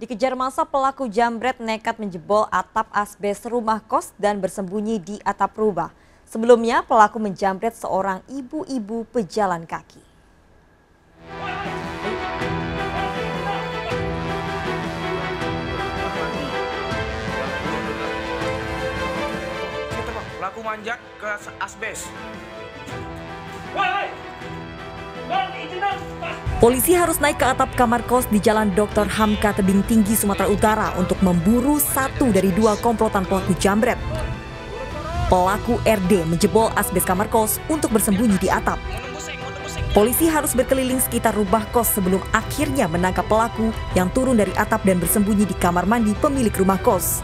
Dikejar masa, pelaku jambret nekat menjebol atap asbes rumah kos dan bersembunyi di atap rumah. Sebelumnya, pelaku menjambret seorang ibu-ibu pejalan kaki. Pelaku manjat ke asbes. Polisi harus naik ke atap kamar kos di Jalan Dr. Hamka Tebing Tinggi, Sumatera Utara untuk memburu satu dari dua komplotan pelaku jambret. Pelaku RD menjebol asbes kamar kos untuk bersembunyi di atap. Polisi harus berkeliling sekitar rumah kos sebelum akhirnya menangkap pelaku yang turun dari atap dan bersembunyi di kamar mandi pemilik rumah kos.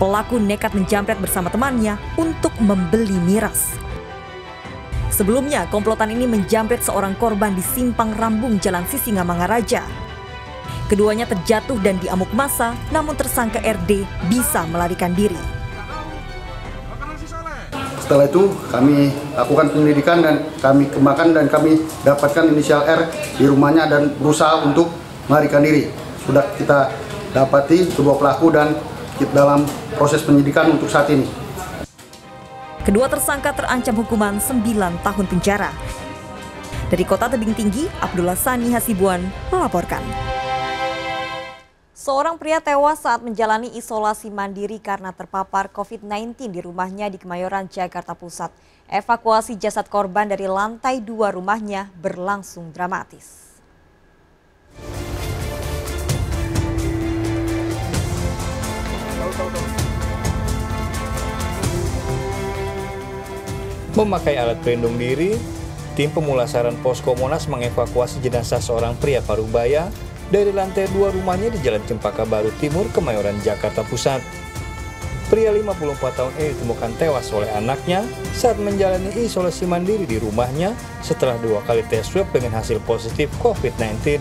Pelaku nekat menjambret bersama temannya untuk membeli miras. Sebelumnya, komplotan ini menjambret seorang korban di Simpang Rambung, Jalan Sisingamangaraja. Keduanya terjatuh dan diamuk massa, namun tersangka RD bisa melarikan diri. Setelah itu, kami lakukan penyelidikan dan kami kembangkan dan kami dapatkan inisial R di rumahnya dan berusaha untuk melarikan diri. Sudah kita dapati kedua pelaku dan kita dalam proses penyidikan untuk saat ini. Kedua tersangka terancam hukuman 9 tahun penjara. Dari Kota Tebing Tinggi, Abdullah Sani Hasibuan melaporkan. Seorang pria tewas saat menjalani isolasi mandiri karena terpapar COVID-19 di rumahnya di Kemayoran, Jakarta Pusat. Evakuasi jasad korban dari lantai 2 rumahnya berlangsung dramatis. Memakai alat pelindung diri, tim pemulasaran Posko Monas mengevakuasi jenazah seorang pria parubaya dari lantai 2 rumahnya di Jalan Cempaka Baru Timur, Kemayoran, Jakarta Pusat. Pria 54 tahun ini ditemukan tewas oleh anaknya saat menjalani isolasi mandiri di rumahnya setelah 2 kali tes swab dengan hasil positif COVID-19.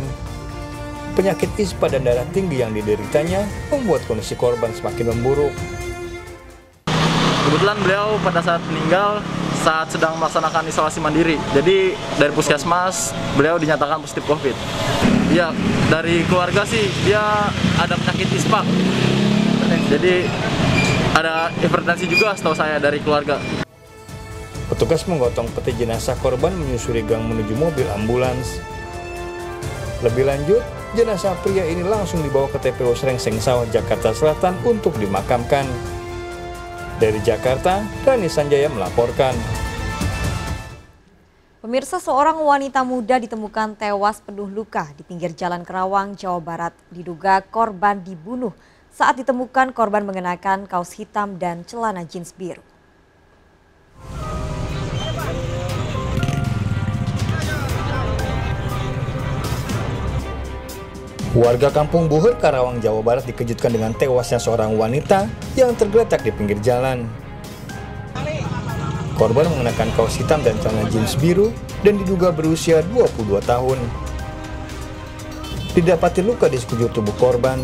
Penyakit ispa dan darah tinggi yang dideritanya membuat kondisi korban semakin memburuk. Kebetulan beliau pada saat meninggal saat sedang melaksanakan isolasi mandiri. Jadi dari puskesmas beliau dinyatakan positif COVID. Ya, dari keluarga sih dia ada penyakit ispa. Jadi ada hipertensi juga setahu saya dari keluarga. Petugas menggotong peti jenazah korban menyusuri gang menuju mobil ambulans. Lebih lanjut, jenazah pria ini langsung dibawa ke TPU Srengseng Sawah, Jakarta Selatan untuk dimakamkan. Dari Jakarta, Rani Sanjaya melaporkan. Pemirsa, seorang wanita muda ditemukan tewas penuh luka di pinggir Jalan Kerawang, Jawa Barat. Diduga korban dibunuh saat ditemukan korban mengenakan kaos hitam dan celana jeans biru. Warga Kampung Buhur, Karawang, Jawa Barat dikejutkan dengan tewasnya seorang wanita yang tergeletak di pinggir jalan. Korban mengenakan kaos hitam dan celana jeans biru dan diduga berusia 22 tahun. Didapati luka di sekujur tubuh korban.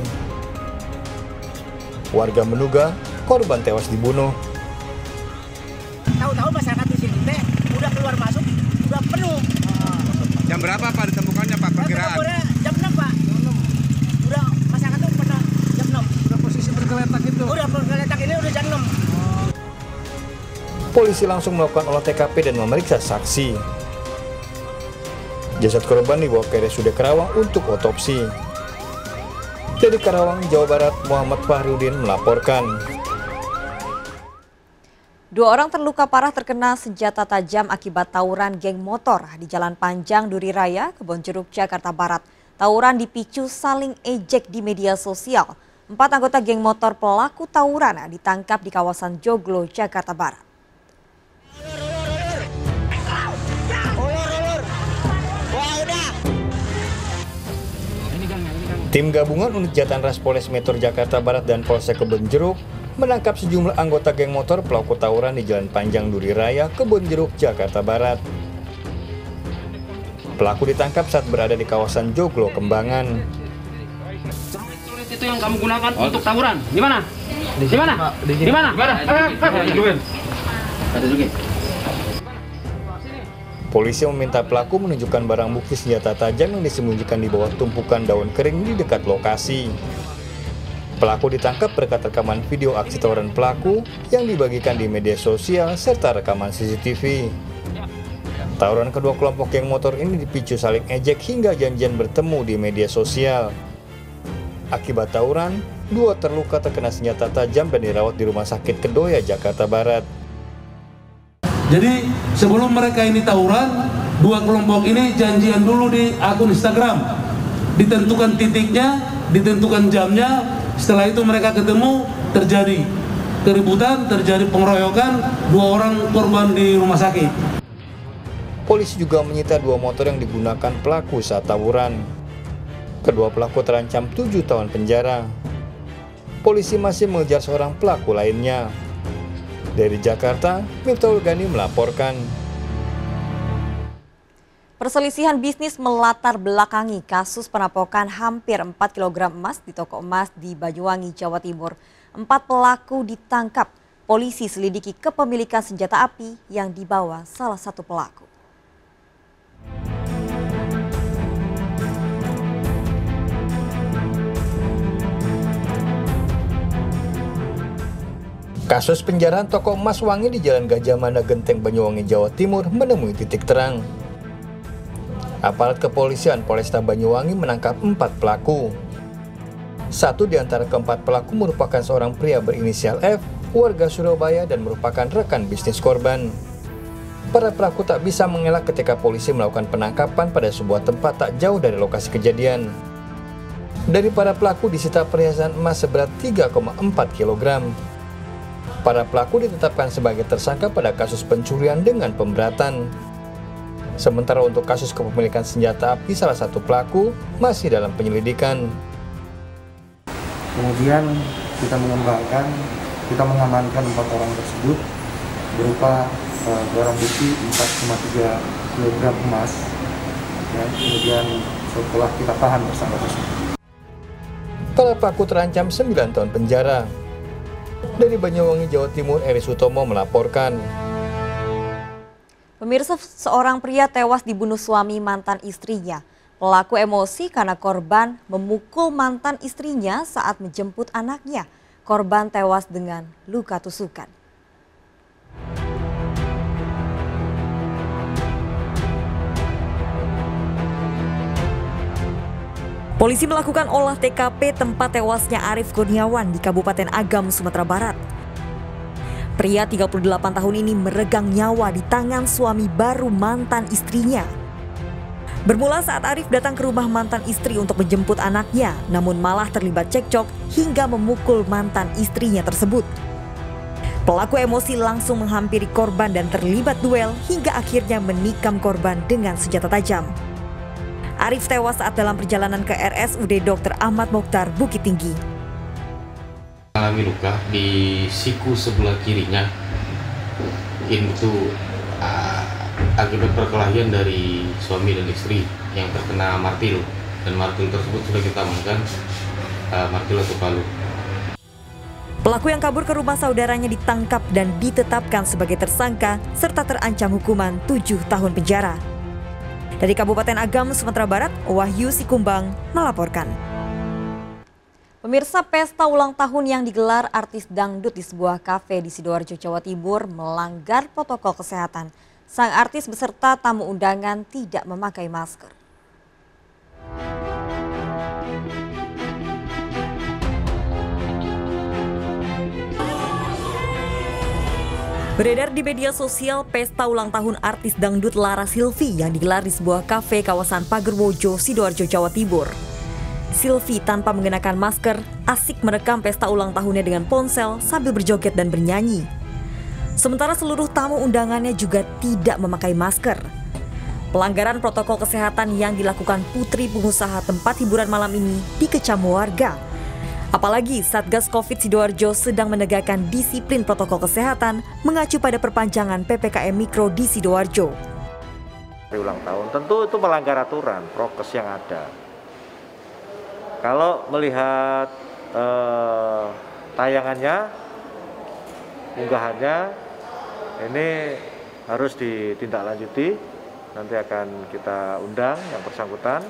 Warga menduga korban tewas dibunuh. Tahu-tahu masyarakat di sini teh udah keluar masuk, udah penuh. Jam berapa Pak ditemukannya Pak perkiraan? Jam 6 Pak. Polisi langsung melakukan olah TKP dan memeriksa saksi. Jasad korban dibawa ke RSUD Karawang untuk otopsi. Dari Karawang, Jawa Barat, Muhammad Fahruddin melaporkan. 2 orang terluka parah terkena senjata tajam akibat tawuran geng motor di Jalan Panjang Duri Raya, Kebonjeruk, Jakarta Barat. Tawuran dipicu saling ejek di media sosial. 4 anggota geng motor pelaku tawuran ditangkap di kawasan Joglo, Jakarta Barat. Tim gabungan Unit Jatrantas Polres Metro Jakarta Barat dan Polsek Kebonjeruk menangkap sejumlah anggota geng motor pelaku tawuran di Jalan Panjang Duri Raya, Kebonjeruk, Jakarta Barat. Pelaku ditangkap saat berada di kawasan Joglo Kembangan. Itu yang kamu gunakan untuk tawuran. Gimana? Di mana? Polisi meminta pelaku menunjukkan barang bukti senjata tajam yang disembunyikan di bawah tumpukan daun kering di dekat lokasi. Pelaku ditangkap berkat rekaman video aksi tawuran pelaku yang dibagikan di media sosial serta rekaman CCTV. Tawuran kedua kelompok geng motor ini dipicu saling ejek hingga janjian bertemu di media sosial. Akibat tawuran, dua terluka terkena senjata tajam dan dirawat di Rumah Sakit Kedoya, Jakarta Barat. Jadi sebelum mereka ini tawuran, dua kelompok ini janjian dulu di akun Instagram. Ditentukan titiknya, ditentukan jamnya, setelah itu mereka ketemu, terjadi keributan, terjadi pengeroyokan, dua orang korban di rumah sakit. Polisi juga menyita dua motor yang digunakan pelaku saat tawuran. Kedua pelaku terancam 7 tahun penjara. Polisi masih mengejar seorang pelaku lainnya. Dari Jakarta, Miftahul Ghani melaporkan. Perselisihan bisnis melatar belakangi kasus perampokan hampir 4 kg emas di toko emas di Banyuwangi, Jawa Timur. 4 pelaku ditangkap. Polisi selidiki kepemilikan senjata api yang dibawa salah satu pelaku. Kasus penjarahan toko emas Wangi di Jalan Gajah Mada Genteng, Banyuwangi, Jawa Timur menemui titik terang. Aparat kepolisian Polresta Banyuwangi menangkap 4 pelaku. Satu di antara keempat pelaku merupakan seorang pria berinisial F, warga Surabaya dan merupakan rekan bisnis korban. Para pelaku tak bisa mengelak ketika polisi melakukan penangkapan pada sebuah tempat tak jauh dari lokasi kejadian. Dari para pelaku disita perhiasan emas seberat 3,4 kg. Para pelaku ditetapkan sebagai tersangka pada kasus pencurian dengan pemberatan. Sementara untuk kasus kepemilikan senjata api, salah satu pelaku masih dalam penyelidikan. Kemudian kita mengamankan 4 orang tersebut berupa barang bukti 4,3 kg emas. Ya, kemudian setelah kita tahan tersangka tersebut, para pelaku terancam 9 tahun penjara. Dari Banyuwangi, Jawa Timur, Eri Sutomo melaporkan. Pemirsa, seorang pria tewas dibunuh suami mantan istrinya. Pelaku emosi karena korban memukul mantan istrinya saat menjemput anaknya. Korban tewas dengan luka tusukan. Polisi melakukan olah TKP tempat tewasnya Arief Kurniawan di Kabupaten Agam, Sumatera Barat. Pria 38 tahun ini meregang nyawa di tangan suami baru mantan istrinya. Bermula saat Arief datang ke rumah mantan istri untuk menjemput anaknya, namun malah terlibat cekcok hingga memukul mantan istrinya tersebut. Pelaku emosi langsung menghampiri korban dan terlibat duel hingga akhirnya menikam korban dengan senjata tajam. Arief tewas saat dalam perjalanan ke RSUD Dr. Ahmad Mokhtar, Bukit Tinggi. Mengalami luka di siku sebelah kirinya. Itu akibat perkelahian dari suami dan istri yang terkena martil. Dan martil tersebut sudah kita amankan, martil atau palu. Pelaku yang kabur ke rumah saudaranya ditangkap dan ditetapkan sebagai tersangka serta terancam hukuman 7 tahun penjara. Dari Kabupaten Agam, Sumatera Barat, Wahyu Sikumbang melaporkan. Pemirsa, pesta ulang tahun yang digelar artis dangdut di sebuah kafe di Sidoarjo, Jawa Timur melanggar protokol kesehatan. Sang artis beserta tamu undangan tidak memakai masker. Beredar di media sosial pesta ulang tahun artis dangdut Lara Silvi yang digelar di sebuah kafe kawasan Pagerwojo, Sidoarjo, Jawa Timur. Silvi tanpa mengenakan masker asik merekam pesta ulang tahunnya dengan ponsel sambil berjoget dan bernyanyi. Sementara seluruh tamu undangannya juga tidak memakai masker. Pelanggaran protokol kesehatan yang dilakukan putri pengusaha tempat hiburan malam ini dikecam warga. Apalagi Satgas Covid Sidoarjo sedang menegakkan disiplin protokol kesehatan mengacu pada perpanjangan PPKM Mikro di Sidoarjo. Ulang tahun tentu itu melanggar aturan prokes yang ada. Kalau melihat tayangannya, unggahannya, ini harus ditindaklanjuti Nanti akan kita undang yang bersangkutan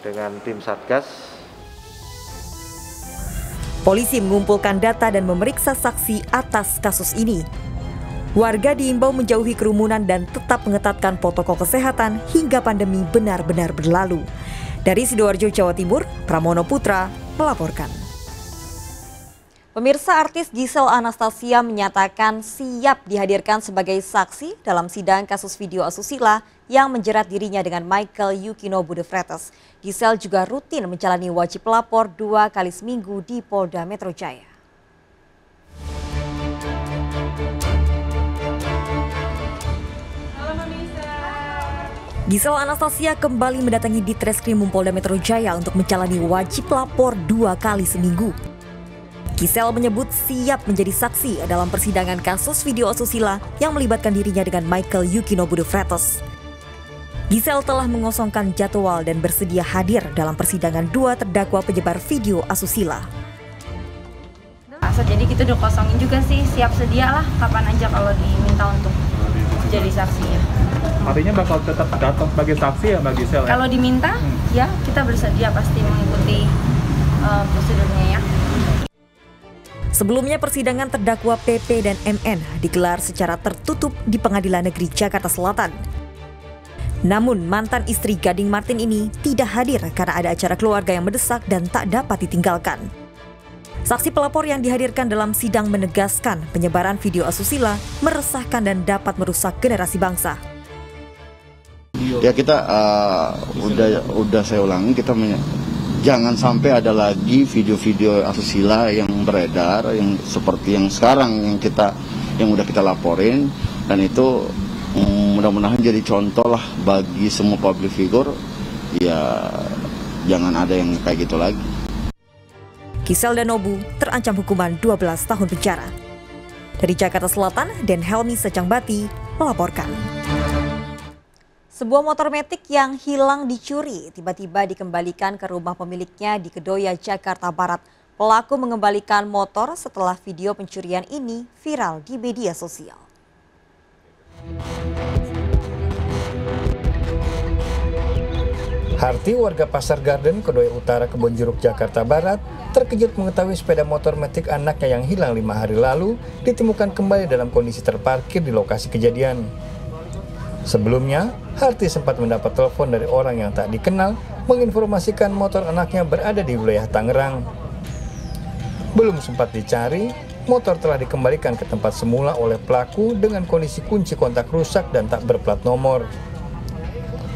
dengan tim Satgas. Polisi mengumpulkan data dan memeriksa saksi atas kasus ini. Warga diimbau menjauhi kerumunan dan tetap mengetatkan protokol kesehatan hingga pandemi benar-benar berlalu. Dari Sidoarjo, Jawa Timur, Pramono Putra melaporkan. Pemirsa, artis Giselle Anastasia menyatakan siap dihadirkan sebagai saksi dalam sidang kasus video asusila yang menjerat dirinya dengan Michael Yukinobu de Fretes. Giselle juga rutin menjalani wajib lapor 2 kali seminggu di Polda Metro Jaya. Giselle Anastasia kembali mendatangi Ditreskrim Polda Metro Jaya untuk menjalani wajib lapor 2 kali seminggu. Giselle menyebut siap menjadi saksi dalam persidangan kasus video asusila yang melibatkan dirinya dengan Michael Yukinobu de Fretes. Giselle telah mengosongkan jadwal dan bersedia hadir dalam persidangan 2 terdakwa penyebar video asusila. Jadi kita udah kosongin juga sih, siap sedia lah kapan aja kalau diminta untuk jadi saksi ya. Artinya bakal tetap datang sebagai saksi ya bagi Giselle? Kalau diminta ya kita bersedia pasti mengikuti prosedurnya ya. Sebelumnya persidangan terdakwa PP dan MN digelar secara tertutup di Pengadilan Negeri Jakarta Selatan. Namun mantan istri Gading Martin ini tidak hadir karena ada acara keluarga yang mendesak dan tak dapat ditinggalkan. Saksi pelapor yang dihadirkan dalam sidang menegaskan penyebaran video asusila meresahkan dan dapat merusak generasi bangsa. Ya kita udah saya ulangi, kita jangan sampai ada lagi video-video asusila yang beredar yang seperti yang sekarang yang udah kita laporin, dan itu mudah-mudahan jadi contoh lah bagi semua public figure, ya jangan ada yang kayak gitu lagi. Giselle dan Nobu terancam hukuman 12 tahun penjara. Dari Jakarta Selatan, Den Helmi Secangbati melaporkan. Sebuah motor metik yang hilang dicuri tiba-tiba dikembalikan ke rumah pemiliknya di Kedoya, Jakarta Barat. Pelaku mengembalikan motor setelah video pencurian ini viral di media sosial. Harti, warga Pasar Garden, Kedoya Utara, Kebonjeruk, Jakarta Barat, terkejut mengetahui sepeda motor metik anaknya yang hilang 5 hari lalu ditemukan kembali dalam kondisi terparkir di lokasi kejadian. Sebelumnya, Harti sempat mendapat telepon dari orang yang tak dikenal menginformasikan motor anaknya berada di wilayah Tangerang. Belum sempat dicari, motor telah dikembalikan ke tempat semula oleh pelaku dengan kondisi kunci kontak rusak dan tak berplat nomor.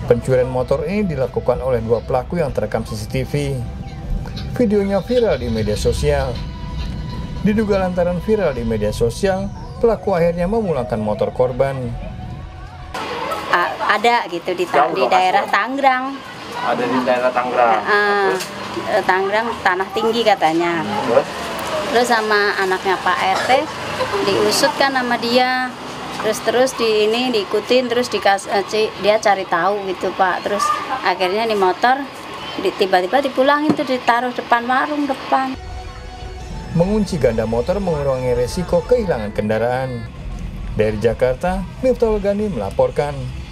Pencurian motor ini dilakukan oleh 2 pelaku yang terekam CCTV. Videonya viral di media sosial. Diduga lantaran viral di media sosial, pelaku akhirnya memulangkan motor korban. Ada gitu di daerah Tangerang. Ada di daerah Tangerang. Tangerang tanah tinggi katanya. Terus sama anaknya Pak RT diusut kan sama dia. Terus diikutin, terus dia cari tahu gitu Pak. Terus akhirnya di motor tiba-tiba dipulangin tuh, ditaruh depan warung depan. Mengunci ganda motor mengurangi resiko kehilangan kendaraan. Dari Jakarta, Miftahul Ghani melaporkan.